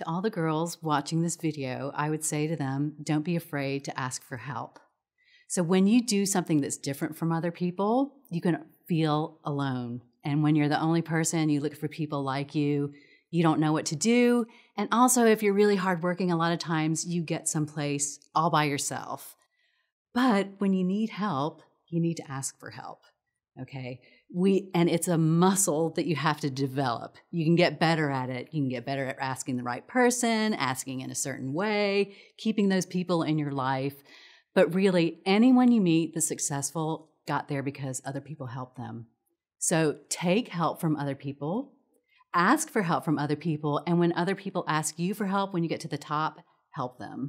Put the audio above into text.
To all the girls watching this video, I would say to them, don't be afraid to ask for help. So when you do something that's different from other people, you can feel alone. And when you're the only person, you look for people like you, you don't know what to do. And also, if you're really hardworking, a lot of times you get someplace all by yourself. But when you need help, you need to ask for help, okay? And it's a muscle that you have to develop. You can get better at it. You can get better at asking the right person, asking in a certain way, keeping those people in your life. But really, anyone you meet that's successful got there because other people helped them. So take help from other people, ask for help from other people, and when other people ask you for help, when you get to the top, help them.